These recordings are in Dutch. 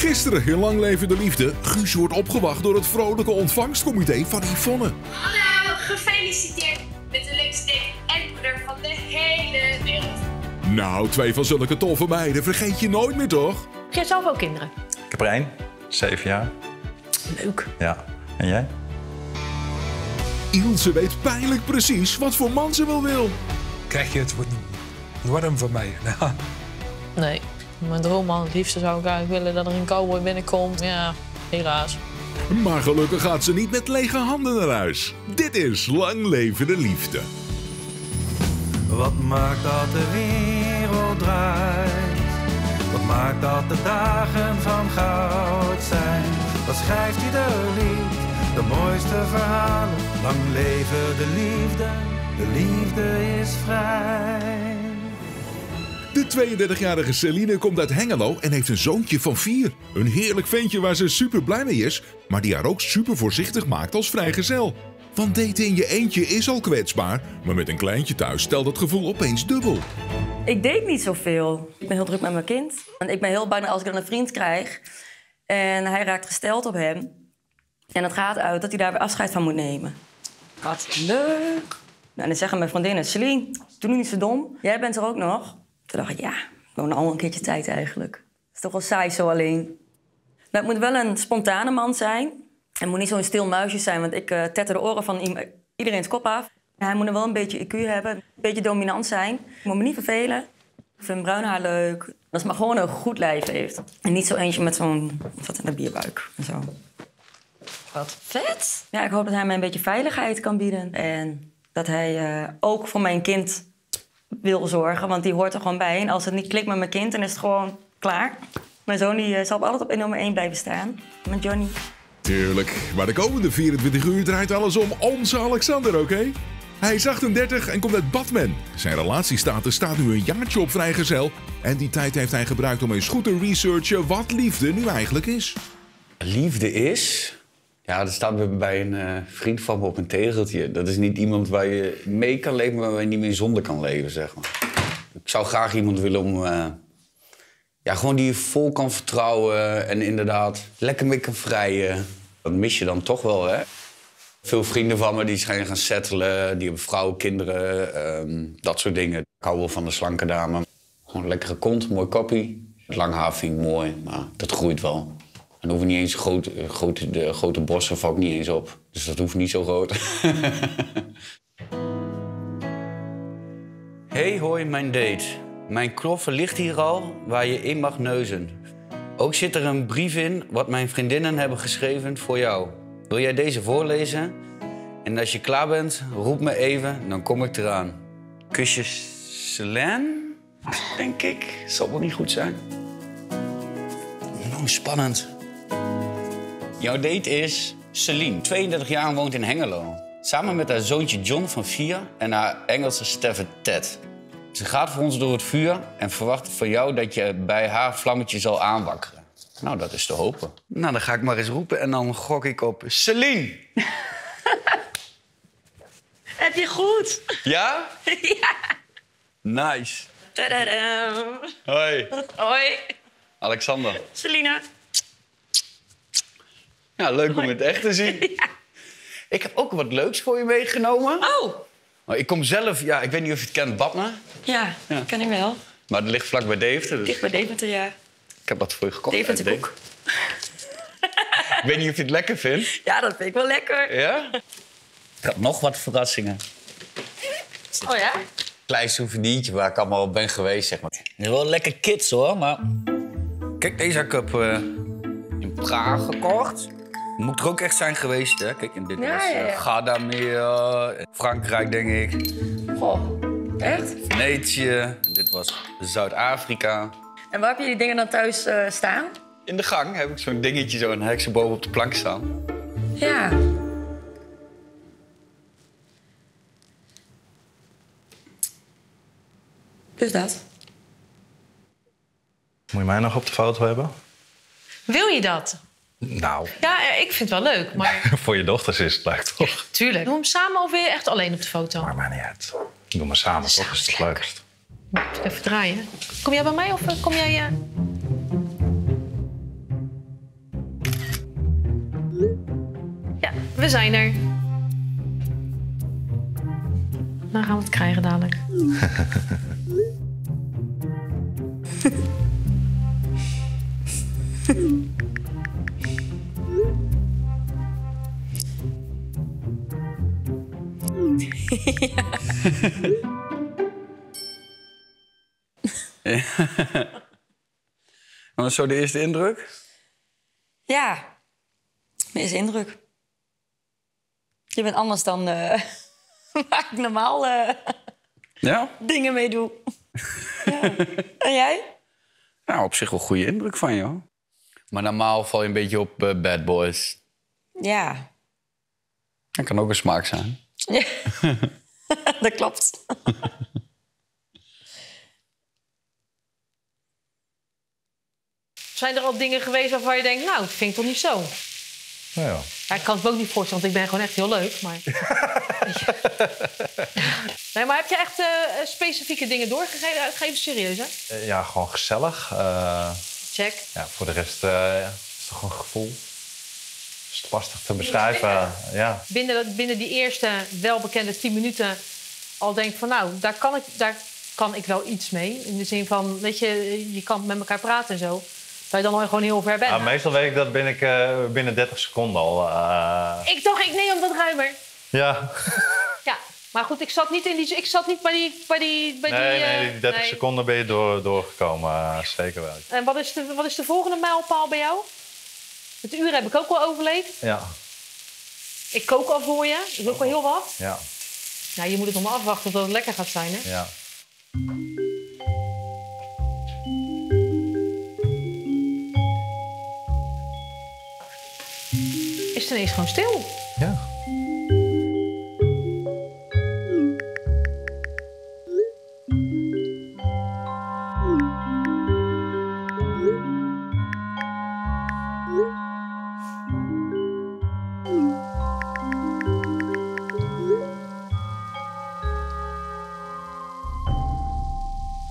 Gisteren in Lang Leve de Liefde, Guus wordt opgewacht door het vrolijke ontvangstcomité van Yvonne. Hallo, gefeliciteerd met de leukste emperor van de hele wereld. Nou, twee van zulke toffe meiden vergeet je nooit meer, toch? Heb jij zelf ook kinderen? Ik heb er één, 7 jaar. Leuk. Ja, en jij? Ilse weet pijnlijk precies wat voor man ze wel wil. Krijg je het woord warm van mij? Nee, mijn droomman. Het liefste zou ik eigenlijk willen dat er een cowboy binnenkomt. Ja, helaas. Maar gelukkig gaat ze niet met lege handen naar huis. Dit is Lang Leve de Liefde. Wat maakt dat de wereld draait? Wat maakt dat de dagen van goud zijn? Wat schrijft ieder lied? De mooiste verhalen. Lang leven de liefde. De liefde is vrij. De 32-jarige Celine komt uit Hengelo en heeft een zoontje van 4. Een heerlijk ventje waar ze super blij mee is, maar die haar ook super voorzichtig maakt als vrijgezel. Want daten in je eentje is al kwetsbaar, maar met een kleintje thuis stelt dat gevoel opeens dubbel. Ik date niet zoveel. Ik ben heel druk met mijn kind. En ik ben heel bang als ik dan een vriend krijg en hij raakt gesteld op hem. En het gaat uit dat hij daar weer afscheid van moet nemen. Wat leuk. Nou, en dan zeggen mijn vriendinnen, Celine, doe nu niet zo dom. Jij bent er ook nog. Toen dacht ik, ja, gewoon al een keertje tijd eigenlijk. Het is toch wel saai zo alleen. Nou, het moet wel een spontane man zijn. Hij moet niet zo'n stil muisje zijn, want ik tetter de oren van iedereen's kop af. Hij moet er wel een beetje IQ hebben, een beetje dominant zijn. Ik moet me niet vervelen. Ik vind bruin haar leuk. Dat het maar gewoon een goed lijf heeft. En niet zo eentje met zo'n zat in de bierbuik en zo. Wat vet. Ja, ik hoop dat hij mij een beetje veiligheid kan bieden. En dat hij ook voor mijn kind wil zorgen, want die hoort er gewoon bij. En als het niet klikt met mijn kind, dan is het gewoon klaar. Mijn zoon die zal altijd op nummer 1 blijven staan. Met Johnny. Tuurlijk, maar de komende 24 uur draait alles om onze Alexander, oké? Hij is 38 en komt uit Batman. Zijn relatiestatus staat nu een jaartje op vrijgezel. En die tijd heeft hij gebruikt om eens goed te researchen wat liefde nu eigenlijk is. Liefde is... Ja, dat staat bij een vriend van me op een tegeltje. Dat is niet iemand waar je mee kan leven, maar waar je niet meer zonder kan leven, zeg maar. Ik zou graag iemand willen om... ja, gewoon die je vol kan vertrouwen en inderdaad lekker mee kan vrijen. Dat mis je dan toch wel, hè? Veel vrienden van me die zijn gaan settelen, die hebben vrouwen, kinderen, dat soort dingen. Ik hou wel van de slanke dame. Gewoon een lekkere kont, mooi koppie. Lang haar vind ik mooi, maar dat groeit wel. En dan hoeven niet eens grote bossen valt niet eens op. Dus dat hoeft niet zo groot. Hey, hoi, mijn date. Mijn knoffer ligt hier al, waar je in mag neuzen. Ook zit er een brief in wat mijn vriendinnen hebben geschreven voor jou. Wil jij deze voorlezen? En als je klaar bent, roep me even, dan kom ik eraan. Kusjes, Celine? Denk ik. Zal wel niet goed zijn. Oh, spannend. Jouw date is Celine, 32 jaar en woont in Hengelo. Samen met haar zoontje John van 4 en haar Engelse steffer Ted. Ze gaat voor ons door het vuur en verwacht van jou dat je bij haar vlammetje zal aanwakkeren. Nou, dat is te hopen. Nou, dan ga ik maar eens roepen en dan gok ik op Celine. Heb je goed? Ja? Ja. Nice. Tadaa. Hoi. Hoi. Alexander. Celine. Ja, leuk om het echt te zien. Ja. Ik heb ook wat leuks voor je meegenomen. Oh! Maar ik kom zelf, ja, ik weet niet of je het kent, Batman. Ja, ja. Dat ken ik wel. Maar het ligt vlak bij Deventer. Dus... Ligt bij Deventer, ja. Ik heb wat voor je gekocht. Deventerkoek. Ik weet niet of je het lekker vindt. Ja, dat vind ik wel lekker. Ja? Ik had nog wat verrassingen. Oh ja? Klein souvenirtje waar ik allemaal op ben geweest, zeg maar. Het is wel lekker kids, hoor, maar... Kijk, deze heb ik in Praag gekocht. Moet er ook echt zijn geweest, hè? Kijk, en dit is Gadameer, Frankrijk, denk ik. Goh, echt? Venetië. Dit was Zuid-Afrika. En waar heb je die dingen dan thuis staan? In de gang heb ik zo'n dingetje, zo'n heksen boven op de plank staan. Ja. Dus dat. Moet je mij nog op de foto hebben? Wil je dat? Nou... Ja, ik vind het wel leuk, maar... Voor je dochters is het leuk, toch? Ja, tuurlijk. Doe hem samen of weer echt alleen op de foto? Maar niet uit. Doe maar samen, toch? Dat is het leukst. Even draaien. Kom jij bij mij of kom jij... We zijn er. Dan gaan we het krijgen dadelijk. Ja. Wat is zo de eerste indruk? Ja, mijn eerste indruk. Je bent anders dan waar ik normaal dingen mee doe. Ja. En jij? Nou, op zich wel een goede indruk van jou. Maar normaal val je een beetje op bad boys. Ja. Dat kan ook een smaak zijn. Ja, dat klopt. Zijn er al dingen geweest waarvan je denkt, nou, dat vind ik toch niet zo? Nou ja. Ja, ik kan het me ook niet voorstellen, want ik ben gewoon echt heel leuk. Maar, nee, maar heb je echt specifieke dingen doorgegeven? Geef serieus, hè? Ja, gewoon gezellig. Check. Ja, voor de rest is het gewoon een gevoel. Het is lastig te beschrijven. Ja, ja. Binnen die eerste welbekende 10 minuten al denk van, nou, daar kan ik wel iets mee. In de zin van, weet je kan met elkaar praten en zo. Dat je dan al gewoon heel ver bent. Nou, meestal weet ik dat binnen 30 seconden al... Ik dacht, ik neem dat ruimer. Ja. Ja, maar goed, ik zat niet bij die 30 seconden ben je doorgekomen. Zeker wel. En wat is de volgende mijlpaal bij jou? Het uur heb ik ook wel overleefd. Ja. Ik kook al voor je. Ik doe ook al heel wat. Ja. Nou, je moet het nog maar afwachten tot het lekker gaat zijn, hè? Ja. Is het ineens gewoon stil? Ja.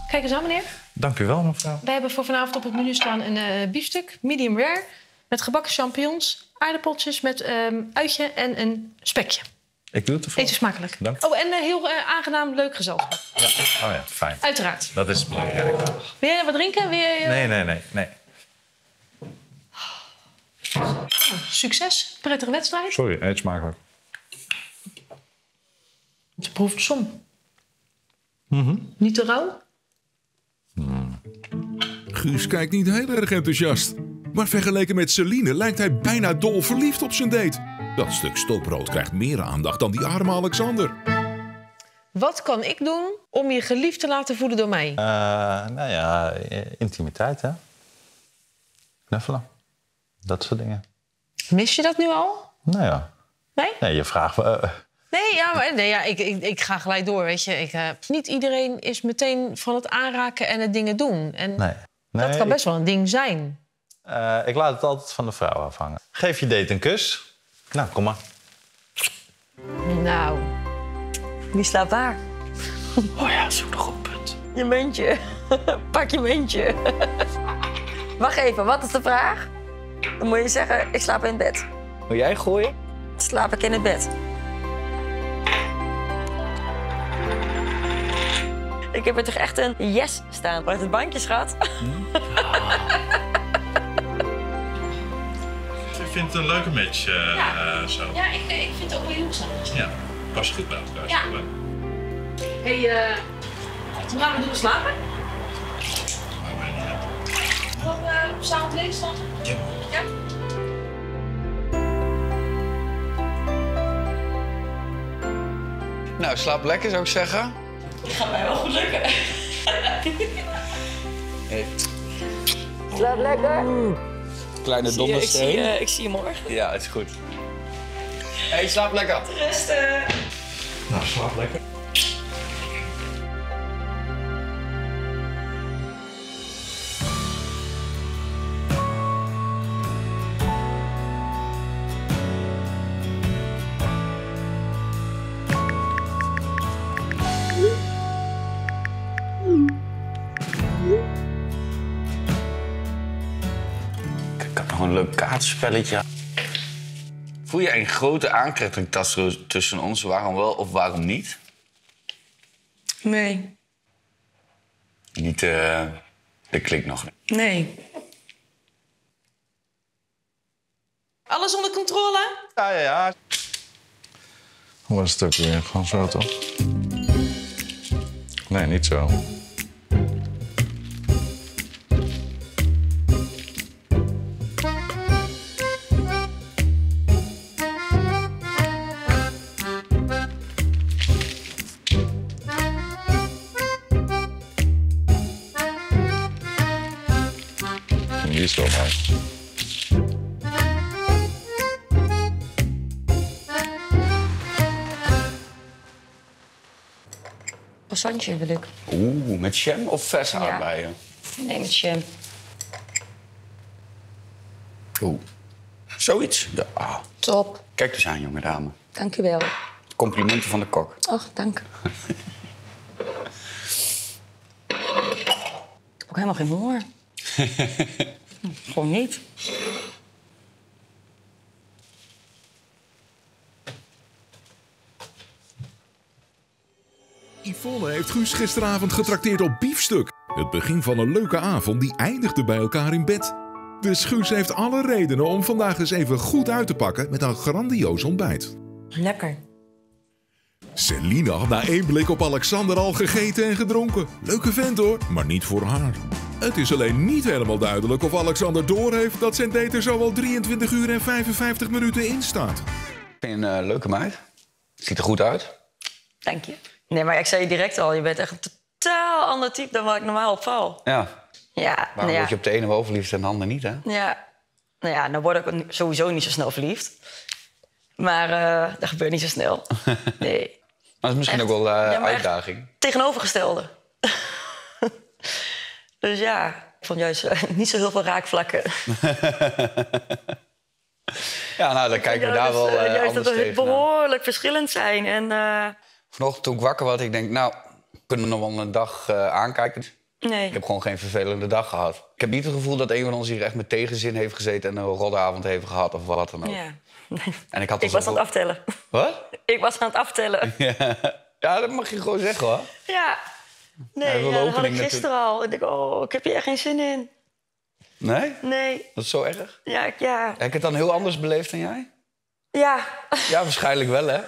Kijk eens aan, meneer. Dank u wel, mevrouw. We hebben voor vanavond op het menu staan een biefstuk, medium rare... met gebakken champignons, aardappeltjes met uitje en een spekje. Ik doe het ervoor. Eet u smakelijk. Dank. Oh, en heel aangenaam, leuk gezelschap. Ja. Oh ja, fijn. Uiteraard. Dat is belangrijk. Wil jij wat drinken? Nee. Oh, succes, prettige wedstrijd. Sorry, eet smakelijk. Je proeft de som. Mm-hmm. Niet te rauw. Guus kijkt niet heel erg enthousiast. Maar vergeleken met Celine lijkt hij bijna dol verliefd op zijn date. Dat stuk stokbrood krijgt meer aandacht dan die arme Alexander. Wat kan ik doen om je geliefd te laten voelen door mij? Nou ja, intimiteit, hè? Knuffelen. Dat soort dingen. Mis je dat nu al? Nou ja. Nee? Nee, je vraagt... Nee, ja, maar, ik ga gelijk door, weet je. Niet iedereen is meteen van het aanraken en het dingen doen. En dat kan best wel een ding zijn. Ik laat het altijd van de vrouw afhangen. Geef je date een kus. Nou, kom maar. Nou, wie slaat waar? Oh ja, zoek nog een punt. Je muntje. Pak je muntje. Wacht even, wat is de vraag? Dan moet je zeggen, ik slaap in het bed. Wil jij gooien? Slaap ik in het bed. Ik heb er toch echt een yes staan. Uit het bankje, schat. Ja. Ik vind het een leuke match. Ja, zo. Ja ik vind het ook wel heel gezellig. Ja, past goed bij elkaar. Ja. Hey, hoe gaan we doen slapen? Maar wij niet. Nog samen beneden staan? Ja. Ja. Nou, slaap lekker zou ik zeggen. Dat gaat mij wel goed lukken. Hey. Slaap lekker. Kleine dondersteen. Ik zie je morgen. Ja, het is goed. Hé, hey, slaap lekker. Rusten. Nou, slaap lekker. Spelletje. Voel je een grote aantrekkingskracht tussen ons? Waarom wel of waarom niet? Nee. Niet, dat klinkt nog niet. Nee. Alles onder controle? Ja, ja, ja. Hoe was het ook weer? Gewoon zo, toch? Nee, niet zo. Die is wel mooi. Croissantje wil ik. Oeh, met jam of verse aardbeien? Ja. Nee, met jam. Oeh. Zoiets? Ja. Ah. Top. Kijk eens aan, jonge dame. Dank u wel. Complimenten van de kok. Och, dank. Ik heb ook helemaal geen honger. Gewoon niet. Yvonne heeft Guus gisteravond getrakteerd op biefstuk. Het begin van een leuke avond die eindigde bij elkaar in bed. Dus Guus heeft alle redenen om vandaag eens even goed uit te pakken met een grandioos ontbijt. Lekker. Celina had na één blik op Alexander al gegeten en gedronken. Leuke vent hoor, maar niet voor haar. Het is alleen niet helemaal duidelijk of Alexander doorheeft dat zijn date er zo al 23 uur en 55 minuten in staat. Ik vind een leuke meid. Ziet er goed uit. Dank je. Nee, maar ik zei je direct al, je bent echt een totaal ander type dan wat ik normaal opval. Ja. Ja. Waarom word je op de ene wel verliefd en de andere niet, hè? Ja. Nou ja, dan word ik sowieso niet zo snel verliefd. Maar dat gebeurt niet zo snel. Nee. Maar dat is misschien echt ook wel een uitdaging. Tegenovergestelde. Dus ja, ik vond juist niet zo heel veel raakvlakken. Ja, nou, dan kijken we daar wel anders tegen. Juist dat we behoorlijk verschillend zijn. En, vanochtend toen ik wakker was, ik denk, nou, kunnen we nog wel een dag aankijken? Nee. Ik heb gewoon geen vervelende dag gehad. Ik heb niet het gevoel dat een van ons hier echt met tegenzin heeft gezeten en een roddelavond heeft gehad of wat dan ook. Ja. En ik had ik was aan het aftellen. Wat? Ik was aan het aftellen. Ja. Ja, dat mag je gewoon zeggen, hoor. Ja. Nee, ja, dat had ik gisteren al. Ik dacht, oh, ik heb hier echt geen zin in. Nee? Nee. Dat is zo erg? Ja, ja. Heb ik het dan heel anders beleefd dan jij? Ja. Ja, waarschijnlijk wel, hè?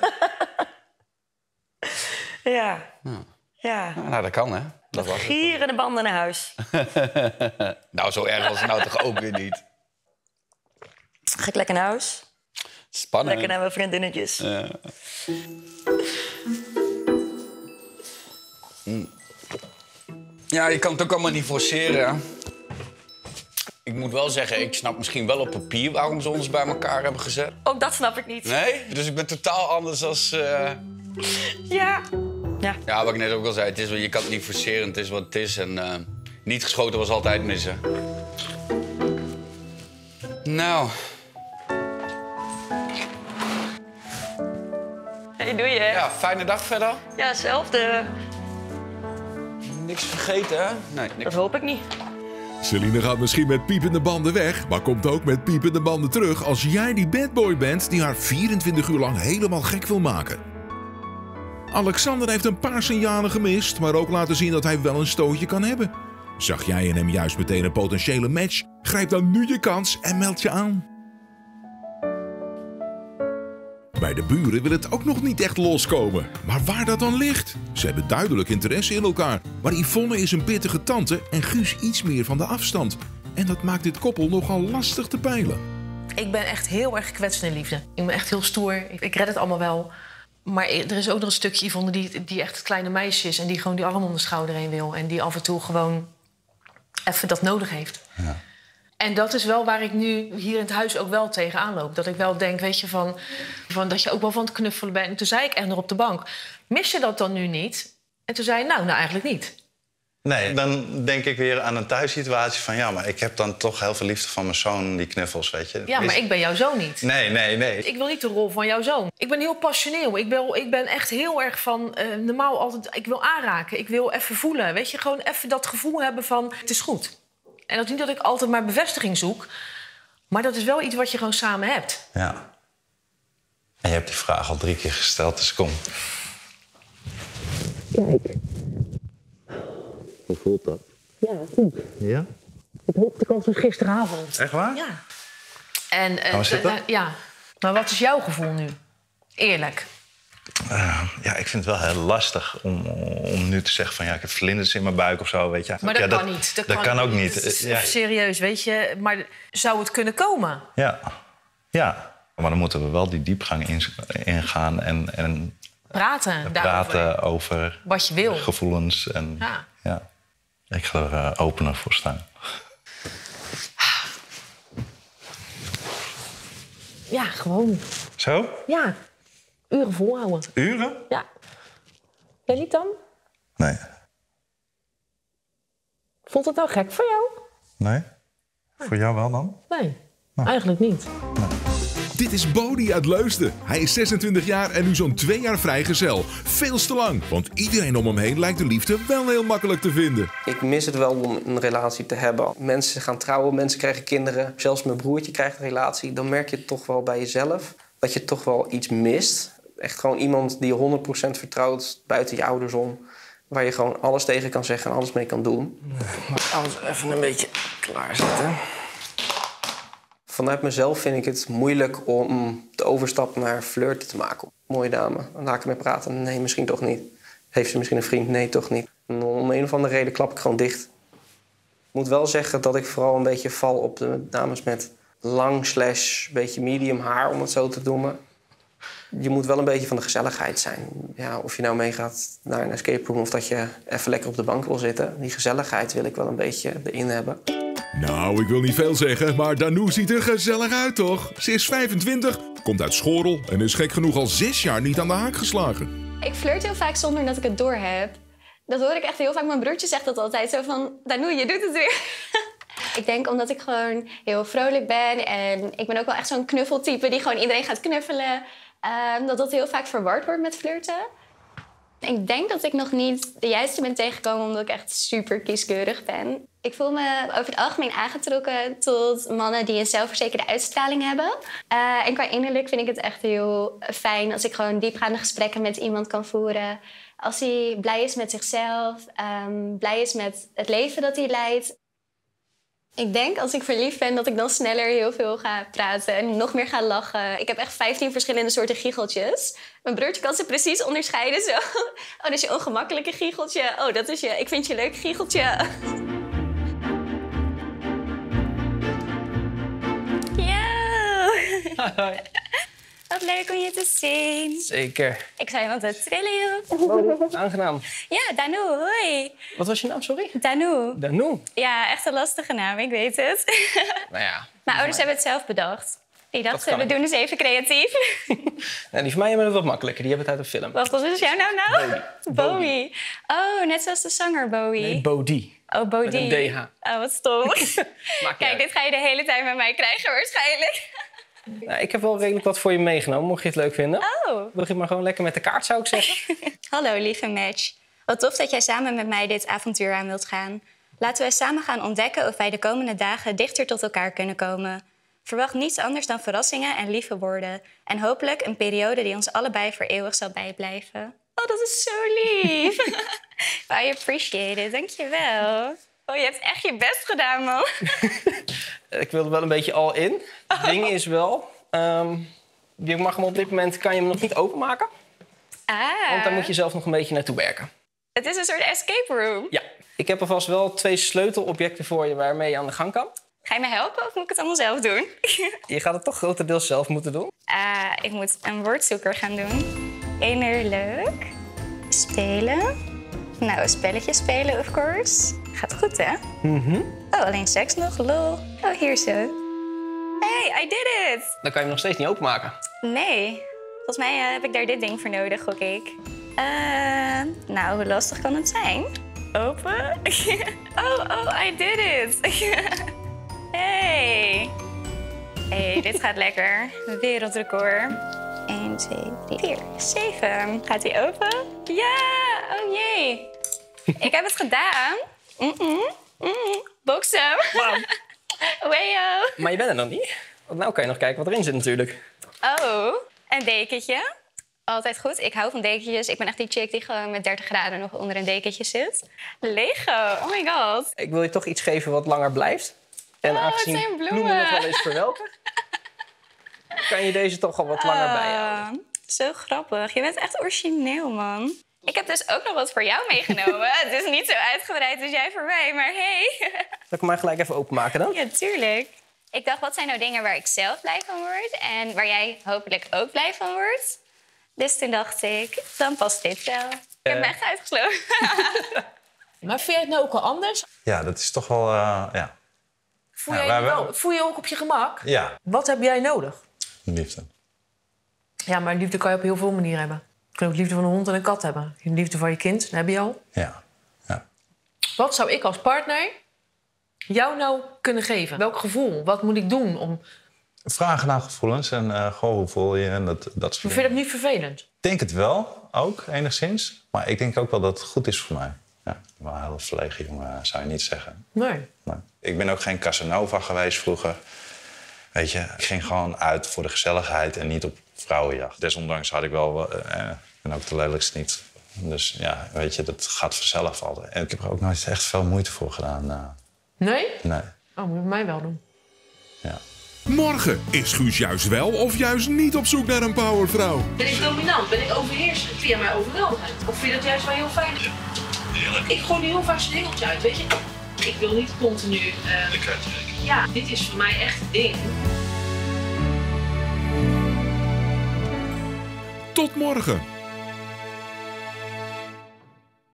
Ja. Nou. Ja. Nou, dat kan, hè? Dat was gieren de banden naar huis. Nou, zo erg was het nou toch ook weer niet? Ga ik lekker naar huis. Spannend. Lekker naar mijn vriendinnetjes. Ja. Ja, je kan het ook allemaal niet forceren. Ik moet wel zeggen, ik snap misschien wel op papier waarom ze ons bij elkaar hebben gezet. Ook dat snap ik niet. Nee? Dus ik ben totaal anders als... Ja. Ja. Ja, wat ik net ook al zei, het is, je kan het niet forceren, het is wat het is. En niet geschoten was altijd missen. Nou. Hey, doei hè. Ja, fijne dag verder. Ja, hetzelfde. Niks vergeten, hè? Nee, niks. Dat hoop ik niet. Celine gaat misschien met piepende banden weg, maar komt ook met piepende banden terug als jij die badboy bent die haar 24 uur lang helemaal gek wil maken. Alexander heeft een paar signalen gemist, maar ook laten zien dat hij wel een stootje kan hebben. Zag jij in hem juist meteen een potentiële match? Grijp dan nu je kans en meld je aan. Bij de buren wil het ook nog niet echt loskomen. Maar waar dat dan ligt? Ze hebben duidelijk interesse in elkaar. Maar Yvonne is een pittige tante en Guus iets meer van de afstand. En dat maakt dit koppel nogal lastig te peilen. Ik ben echt heel erg gekwetst in de liefde. Ik ben echt heel stoer. Ik red het allemaal wel. Maar er is ook nog een stukje Yvonne die echt het kleine meisje is... en die gewoon die arm om de schouder heen wil. En die af en toe gewoon even dat nodig heeft. Ja. En dat is wel waar ik nu hier in het huis ook wel tegenaan loop. Dat ik wel denk, weet je, van dat je ook wel van het knuffelen bent. En toen zei ik echt nog op de bank, mis je dat dan nu niet? En toen zei hij, nou eigenlijk niet. Nee, dan denk ik weer aan een thuissituatie van... ja, maar ik heb dan toch heel veel liefde van mijn zoon, die knuffels, weet je. Ja, maar ik ben jouw zoon niet. Nee, nee, nee. Ik wil niet de rol van jouw zoon. Ik ben heel passioneel. Ik ben echt heel erg van... normaal altijd, ik wil aanraken, ik wil even voelen. Weet je, gewoon even dat gevoel hebben van, het is goed. En dat is niet dat ik altijd maar bevestiging zoek. Maar dat is wel iets wat je gewoon samen hebt. Ja. En je hebt die vraag al 3 keer gesteld, dus kom. Kijk. Hoe voelt dat? Ja, goed. Ja? Dat hoopte ik al sinds gisteravond. Echt waar? Ja. En, nou, zit dat? Ja. Maar wat is jouw gevoel nu? Eerlijk. Ja, ik vind het wel heel lastig om nu te zeggen van ja, ik heb vlinders in mijn buik of zo, weet je. Maar ja, dat kan niet. Dat kan ook niet. Serieus, weet je. Maar zou het kunnen komen? Ja. Ja. Maar dan moeten we wel die diepgang ingaan en praten over wat je wil. Gevoelens. En, ja. Ja. Ik ga er opener voor staan. Ja, gewoon. Zo? Ja. Uren volhouden. Uren? Ja. Jij niet dan? Nee. Vond het nou gek voor jou? Nee. Ah. Voor jou wel dan? Nee. Nou. Eigenlijk niet. Nee. Dit is Bowie uit Leusden. Hij is 26 jaar en nu zo'n 2 jaar vrijgezel. Veel te lang, want iedereen om hem heen lijkt de liefde wel heel makkelijk te vinden. Ik mis het wel om een relatie te hebben. Mensen gaan trouwen, mensen krijgen kinderen. Zelfs mijn broertje krijgt een relatie. Dan merk je het toch wel bij jezelf dat je toch wel iets mist. Echt gewoon iemand die je 100% vertrouwt buiten je ouders om. Waar je gewoon alles tegen kan zeggen en alles mee kan doen. Maar alles even een beetje klaarzetten. Vanuit mezelf vind ik het moeilijk om de overstap naar flirten te maken. Mooie dame, laat ik mee praten. Nee, misschien toch niet. Heeft ze misschien een vriend? Nee, toch niet. En om een of andere reden klap ik gewoon dicht. Ik moet wel zeggen dat ik vooral een beetje val op de dames met lang / beetje medium haar, om het zo te noemen. Je moet wel een beetje van de gezelligheid zijn. Ja, of je nou meegaat naar een escape room of dat je even lekker op de bank wil zitten. Die gezelligheid wil ik wel een beetje erin hebben. Nou, ik wil niet veel zeggen, maar Danu ziet er gezellig uit, toch? Ze is 25, komt uit Schorrel en is gek genoeg al 6 jaar niet aan de haak geslagen. Ik flirt heel vaak zonder dat ik het door heb. Dat hoor ik echt heel vaak. Mijn broertje zegt dat altijd, zo van, Danu, je doet het weer. Ik denk omdat ik gewoon heel vrolijk ben en ik ben ook wel echt zo'n knuffeltype die gewoon iedereen gaat knuffelen. Dat heel vaak verward wordt met flirten. Ik denk dat ik nog niet de juiste ben tegengekomen omdat ik echt super kieskeurig ben. Ik voel me over het algemeen aangetrokken tot mannen die een zelfverzekerde uitstraling hebben. En qua innerlijk vind ik het echt heel fijn als ik gewoon diepgaande gesprekken met iemand kan voeren. Als hij blij is met zichzelf, blij is met het leven dat hij leidt. Ik denk als ik verliefd ben dat ik dan sneller heel veel ga praten en nog meer ga lachen. Ik heb echt 15 verschillende soorten giecheltjes. Mijn broertje kan ze precies onderscheiden zo. Oh, dat is je ongemakkelijke giecheltje. Oh, dat is je ik vind je leuk giecheltje. Hallo. Wat leuk om je te zien. Zeker. Ik zou je altijd trillen, joh. Aangenaam. Ja, Danu, hoi. Wat was je naam, sorry? Danu. Danu? Ja, echt een lastige naam, ik weet het. Nou ja. Mijn ouders hebben het zelf bedacht. Die dachten, we doen dus even creatief. Nou, die van mij hebben het wat makkelijker, die hebben het uit een film. Wat is jouw naam nou? Bowie. Oh, net zoals de zanger Bowie. Nee, Bodie. Oh, Bodie. Met een DH. Oh, wat stom. Kijk, dit ga je de hele tijd met mij krijgen waarschijnlijk. Nou, ik heb wel redelijk wat voor je meegenomen, mocht je het leuk vinden. Oh. Begin maar gewoon lekker met de kaart, zou ik zeggen. Hallo, lieve Match. Wat tof dat jij samen met mij dit avontuur aan wilt gaan. Laten wij samen gaan ontdekken of wij de komende dagen dichter tot elkaar kunnen komen. Verwacht niets anders dan verrassingen en lieve woorden. En hopelijk een periode die ons allebei voor eeuwig zal bijblijven. Oh, dat is zo lief. I appreciate it, dankjewel. Oh, je hebt echt je best gedaan, man. Ik wilde wel een beetje all in. Het ding is wel, je mag hem op dit moment kan je hem nog niet openmaken. Ah. Want daar moet je zelf nog een beetje naartoe werken. Het is een soort escape room. Ja. Ik heb alvast wel 2 sleutelobjecten voor je waarmee je aan de gang kan. Ga je me helpen of moet ik het allemaal zelf doen? Je gaat het toch grotendeels zelf moeten doen. Ik moet een woordzoeker gaan doen. Innerlijk. Spelen. Nou, spelletjes spelen, of course. Gaat goed, hè? Oh, alleen seks nog, lol. Oh, hier zo. Hey, I did it! Dan kan je hem nog steeds niet openmaken. Nee. Volgens mij heb ik daar dit ding voor nodig, gok ik. Nou, hoe lastig kan het zijn? Open? Oh, I did it! Hey! Hey, dit gaat lekker. Wereldrecord. 1, 2, 3, 4, 7. Gaat hij open? Ja! Oh jee! Ik heb het gedaan. Boksen. Wow. Weeyo. Maar je bent er nog niet. Want nou kan je nog kijken wat erin zit natuurlijk. Oh. Een dekentje. Altijd goed. Ik hou van dekentjes. Ik ben echt die chick die gewoon met 30 graden nog onder een dekentje zit. Lego. Oh my god. Ik wil je toch iets geven wat langer blijft. En oh, aangezien het zijn bloemen nog wel eens verwelken, kan je deze toch al wat langer bijhouden. Zo grappig. Je bent echt origineel, man. Ik heb dus ook nog wat voor jou meegenomen. Het is niet zo uitgebreid als jij voor mij, maar hey. Zal ik hem maar gelijk even openmaken dan? Ja, tuurlijk. Ik dacht, wat zijn nou dingen waar ik zelf blij van word en waar jij hopelijk ook blij van wordt? Dus toen dacht ik, dan past dit wel. Ik heb me echt uitgesloten. Maar vind jij het nou ook wel anders? Ja, dat is toch wel... ja. Voel je ook op je gemak? Ja. Wat heb jij nodig? Liefde. Ja, maar liefde kan je op heel veel manieren hebben. Je kan ook liefde van een hond en een kat hebben. Je liefde van je kind, dat heb je al. Ja. Ja. Wat zou ik als partner jou nou kunnen geven? Welk gevoel? Wat moet ik doen om... Vragen naar gevoelens en gewoon hoe voel je en dat soort dingen. Vind je dat niet vervelend? Ik denk het wel, ook enigszins. Maar ik denk ook wel dat het goed is voor mij. Ja, ik ben wel een heel verlegen jongen, zou je niet zeggen. Nee. Nee. Ik ben ook geen Casanova geweest vroeger. Weet je, ik ging gewoon uit voor de gezelligheid en niet op vrouwenjacht. Desondanks had ik wel... en ook de lelijkste niet. Dus ja, weet je, dat gaat vanzelf altijd. En ik heb er ook nooit echt veel moeite voor gedaan. Nee? Nee. Oh, moet je mij wel doen. Ja. Morgen is Guus juist wel of juist niet op zoek naar een powervrouw. Ben ik dominant? Ben ik overheersend via mijn overweldigheid? Of vind je dat juist wel heel fijn? Heerlijk. Ik gooi nu heel vaak zijn dingeltje uit, weet je? Ik wil niet continu... ja, dit is voor mij echt het ding. Tot morgen.